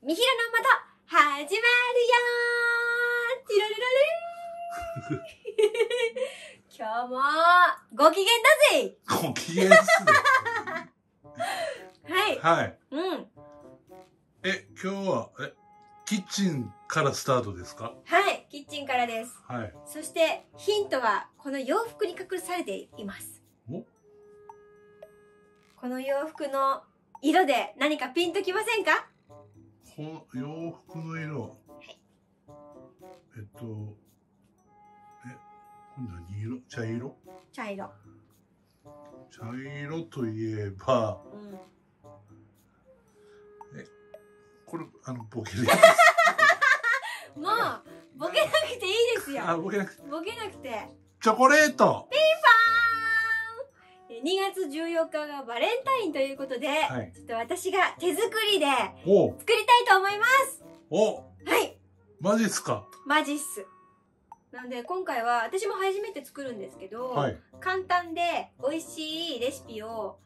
みひろの窓、始まるよー、チロリロリー今日も、ご機嫌だぜご機嫌っすねはい。はい。うん。今日は、キッチンからスタートですか？はい、キッチンからです。はい。そして、ヒントは、この洋服に隠されています。お？この洋服の色で何かピンときませんか？この洋服の色。はい。今度は何色？茶色？茶色。茶色といえば、うん、これボケですもうボケなくていいですよ。あ、ボケなくてチョコレート。ピンポーン。2月14日がバレンタインということで、はい、ちょっと私が手作りで作りたいと思います。お、はい。マジっすか？マジっす。なので今回は私も初めて作るんですけど、はい、簡単で美味しいレシピを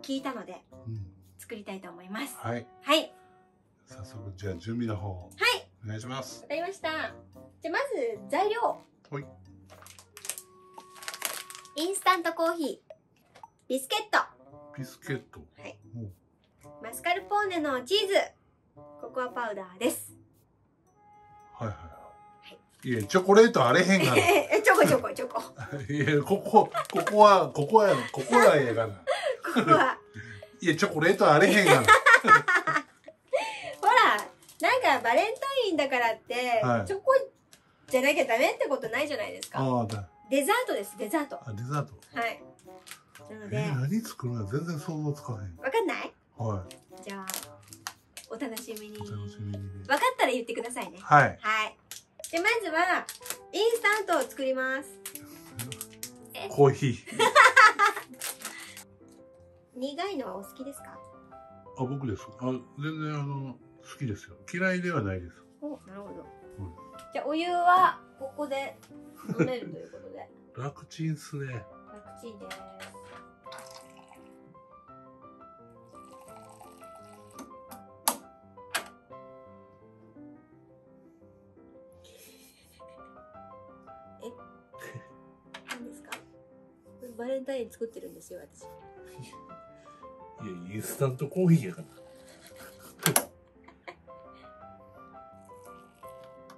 聞いたので、うん、作りたいと思います。はい、はい、早速じゃあ準備の方、はい、お願いします。わかりました。じゃあまず材料、はい、インスタントコーヒー、ビスケット、はい、マスカルポーネのチーズ、ココアパウダーです。はいはい。いや、チョコレートあれへんがな。チョコ。いや、ここはええがな。ここは。いや、チョコレートあれへんがな。ほら、なんかバレンタインだからって、はい、チョコじゃなきゃダメってことないじゃないですか。ああ、だ。デザートです、デザート。あ、デザート。はい。なので。何作るの？全然想像つかへん。わかんない？はい。じゃあ、お楽しみに。お楽しみに。わかったら言ってくださいね。はい。はい。で、まずはインスタントを作ります。コーヒー苦いのはお好きですか？あ、僕です。あ、全然好きですよ。嫌いではないです。お、なるほど。うん、じゃあお湯はここで飲めるということで。楽ちんっすね。楽ちんです。バレンタイン作ってるんですよ、私。いや、インスタントコーヒーやから。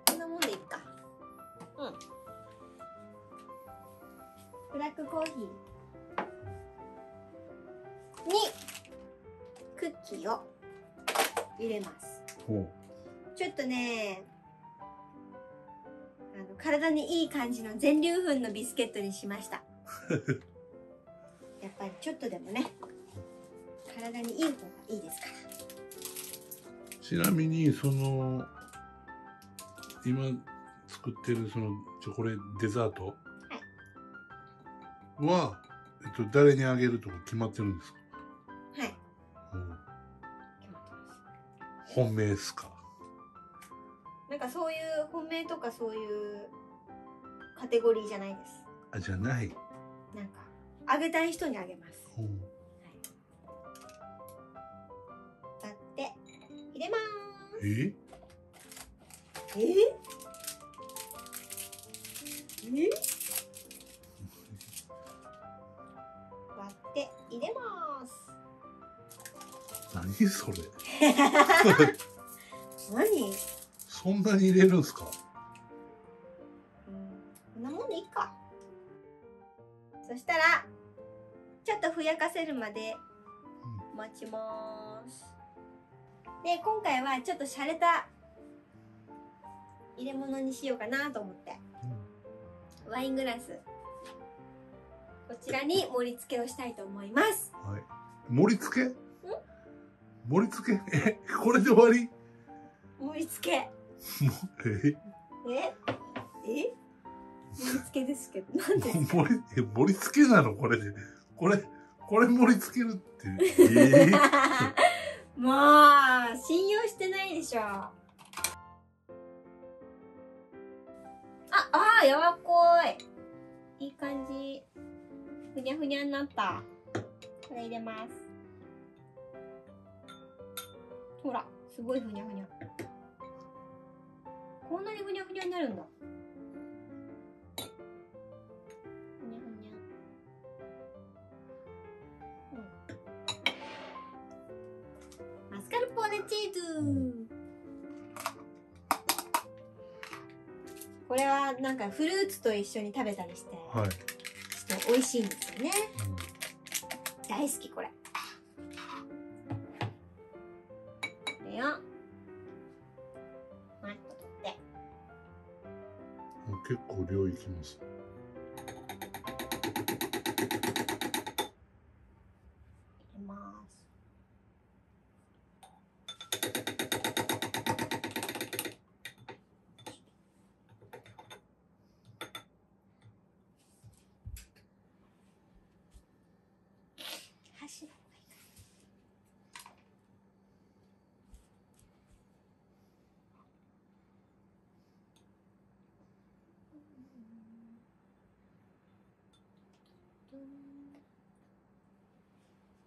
こんなもんでいっか。うん。ブラックコーヒーにクッキーを入れます。ちょっとね、体にいい感じの全粒粉のビスケットにしました。やっぱりちょっとでもね、体にいい方がいいですから。ちなみに今作ってるチョコレートデザートは、はい、誰にあげるとか決まってるんですか？はい、うん、決まってます。本命ですか？なんかそういう本命とかそういうカテゴリーじゃないです。あ、じゃない。なんかあげたい人にあげます。だって入れまーす。え？割って入れまーす。何それ？何？そんなに入れるんすか？そしたらちょっとふやかせるまで待ちます。で、今回はちょっと洒落た入れ物にしようかなと思って、うん、ワイングラスこちらに盛り付けをしたいと思います。はい、盛り付け？盛り付け？これで終わり？盛り付け。え？盛り付けですけど、なんで盛り付けなの？これでこれ盛り付けるって、もう信用してないでしょ。あ、やわこい。いい感じ。ふにゃふにゃになった。これ入れます。ほら。すごいふにゃふにゃ。こんなにふにゃふにゃになるんだ。ふにゃふにゃ。マスカルポーネチーズ。これはなんかフルーツと一緒に食べたりして、はい、して美味しいんですよね、うん、大好きこれ。これをマッと取って結構量いきます。入れます。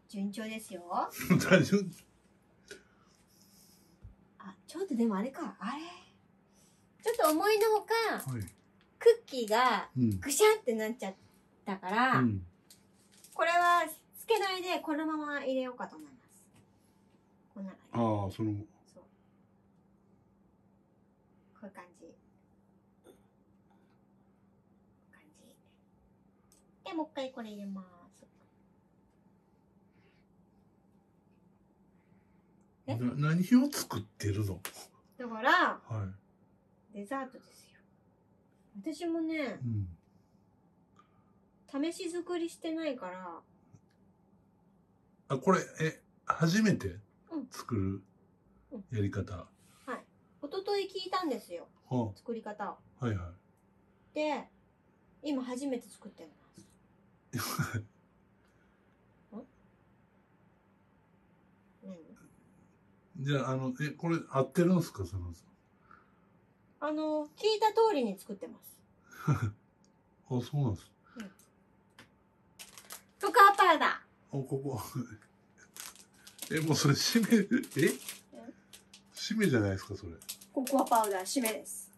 順調ですよ。大丈夫。あ、ちょっとでもあれか、あれ。ちょっと思いのほか、はい、クッキーがぐしゃってなっちゃったから、うん、これはつけないでこのまま入れようかと思います。こんな感じ。ああ、その。そう。こういう感じ。感じ。で、もう一回これ入れます。何を作ってるの？だから、はい、デザートですよ。私もね、うん、試し作りしてないから。あ、これ、初めて作るやり方。うん、はい。一昨日聞いたんですよ。はあ、作り方を。はいはい。で、今初めて作ってます。じゃあ、これ合ってるんですか、その。聞いた通りに作ってます。あ、そうなんです。うん、ここはパラだ。お、ここ。もうそれ締め、締めじゃないですか、それ。ここはパウダー、締めです。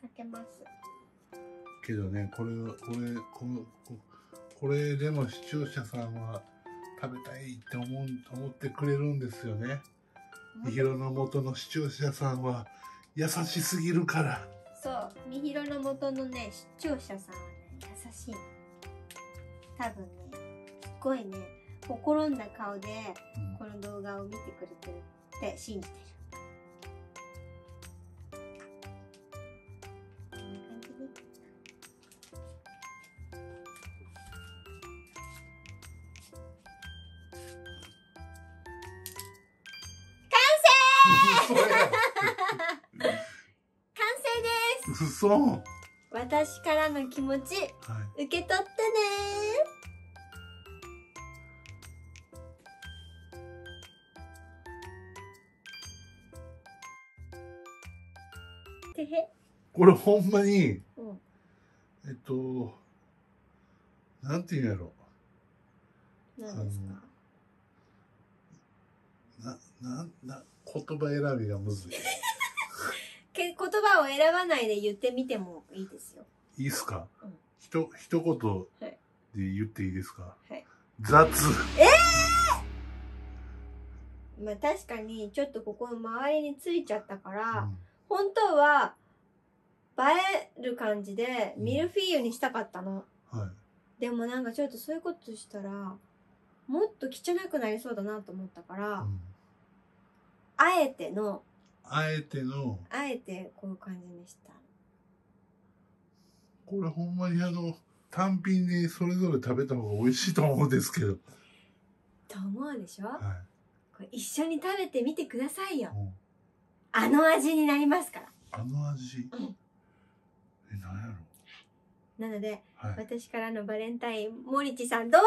かけます。けどね、これでも視聴者さんは。食べたいって思ってくれるんですよね。みひろのもとの視聴者さんは優しすぎるから。そう、みひろのもとのね、視聴者さんはね、優しい。多分ね、すごいね、ほころんだ顔で、この動画を見てくれてるって信じてる。こんな感じで。嘘。私からの気持ち、はい、受け取ってねー。てへ。これほんまに、うん、なんていうんやろ。何ですか。言葉選びがむずい。言葉を選ばないで言ってみてもいいですよ。いいっすか。うん、一言で言っていいですか。はい。雑。まあ確かにちょっとここの周りについちゃったから、うん、本当は映える感じでミルフィーユにしたかったの。うん、はい。でもなんかちょっとそういうことしたらもっと汚くなりそうだなと思ったから、うん、あえてこういう感じにした。これほんまに単品でそれぞれ食べた方が美味しいと思うんですけど。と思うでしょ、はい、これ一緒に食べてみてくださいよ。うん、あの味になりますから。あの味、うん、なんやろ。なので、はい、私からのバレンタイン、森地さんどうぞ。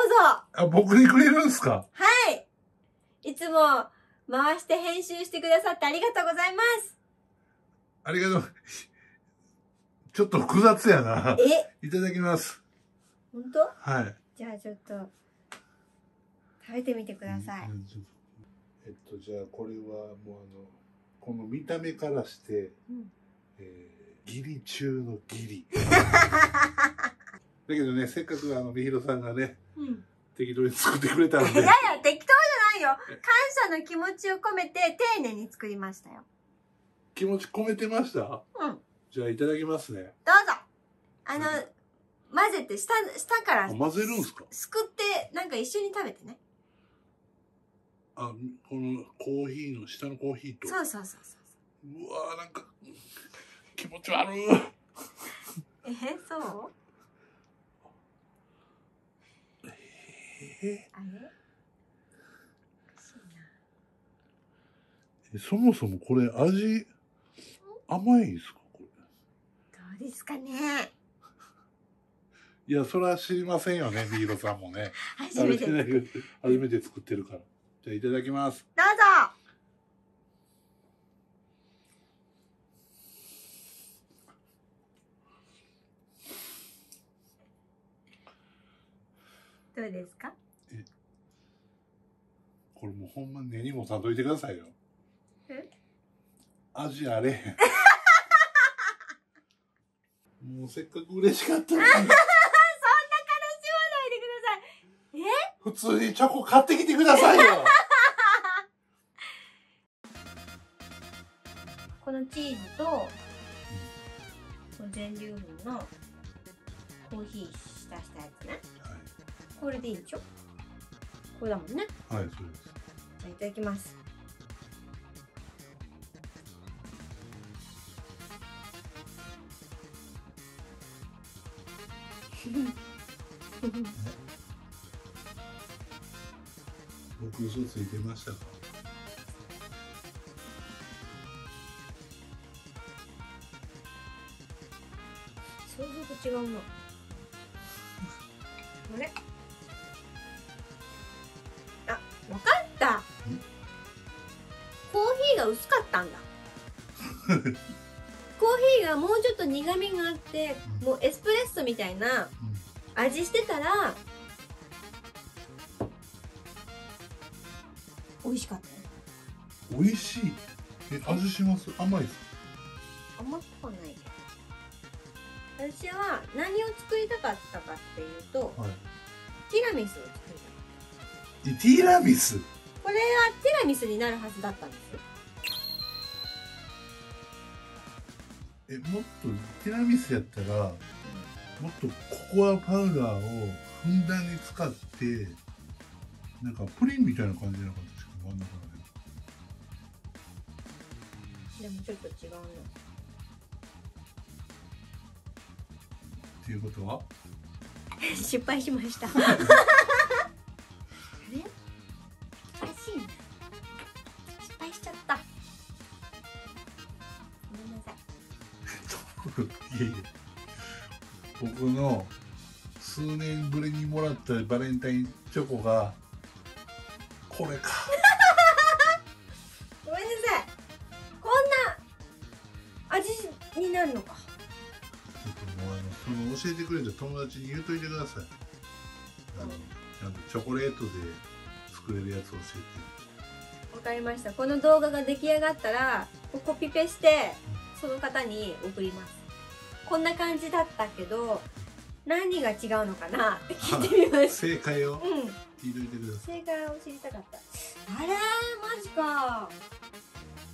あ、僕にくれるんですか。はい。いつも、回して編集してくださってありがとうございます。ありがとう。ちょっと複雑やな。いただきます。本当？はい。じゃあちょっと、食べてみてください。じゃあこれはもうこの見た目からして、ギリ中のギリ。だけどね、せっかくみひろさんがね、うん、適当に作ってくれたんで。いやいや、適当じゃないよ。感謝の気持ちを込めて丁寧に作りましたよ。気持ち込めてました。うん。じゃあいただきますね。どうぞ。混ぜて下から。混ぜるんですか。すくってなんか一緒に食べてね。このコーヒーの下のコーヒーと。そうそうそうそう。うわー、なんか気持ち悪い。そう？あれ？そもそもこれ味甘いんですか、これ。どうですかね。いや、それは知りませんよね、みひろさんもね。初めて作ってるから。じゃあいただきます。どうぞ。どうですか？これもうほんま根にもたどいてくださいよ。味あれへん。もうせっかく嬉しかったのに。そんな悲しまないでください。普通にチョコ買ってきてくださいよ。このチーズとこの全粒粉のコーヒーしたやつね、はい、これでいいでしょ。これだもんね。はい、そうです。じゃあいただきます。僕嘘ついてましたか。想像と違うな。あれ？あ、わかった。コーヒーが薄かったんだ。コーヒーがもうちょっと苦みがあって、もうエスプレッソみたいな味してたら美味しかった。美味しい。味します。甘いです。甘くはないです。私は何を作りたかったかっていうと、はい、ティラミスを作りたかった。ティラミス、これはティラミスになるはずだったんです。もっとティラミスやったら、もっとココアパウダーをふんだんに使って、なんかプリンみたいな感じの形しか真ん中で。でもちょっと違うな。っていうことは？失敗しました。あれ？おかしいな。失敗しちゃった。ごめんなさい。いやいや、僕の数年ぶりにもらったバレンタインチョコがこれか。ごめんなさい。こんな味になるのか。ちょっともうその教えてくれた友達に言うといてください。ちゃんとチョコレートで作れるやつを教えて。わかりました。この動画が出来上がったらコピペして、その方に送ります。こんな感じだったけど何が違うのかなって聞いてみました。正解を聞いてみてください。正解を知りたかった。あれー、マジか。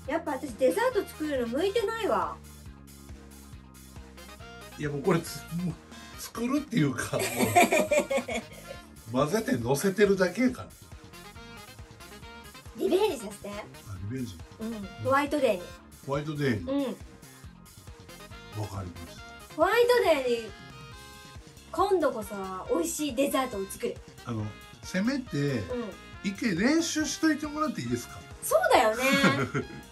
やっぱ私デザート作るの向いてないわ。いや、もうこれもう作るっていうか、もう混ぜて乗せてるだけやから。リベンジさせて。リベンジ、うん、ホワイトデーに。ホワイトデーに、うん、わかりました。ホワイトデーに今度こそ美味しいデザートを作る。せめて一回練習しといてもらっていいですか。そうだよね。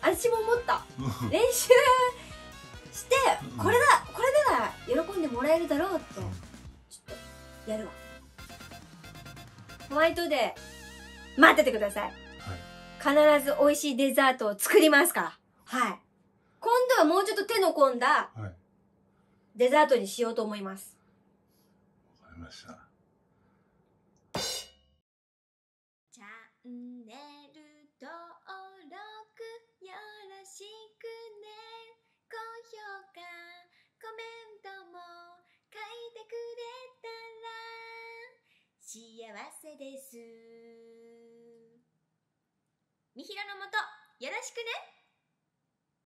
私も思った。練習してこれなら喜んでもらえるだろうって、ちょっとやるわ。ホワイトデー待っててください、はい、必ず美味しいデザートを作りますから。はい、今度はもうちょっと手の込んだデザートにしようと思います。わかりました。じネル登録よろしくね。高評価、コメントも書いてくれたら幸せです。みひろのもとよろしくね。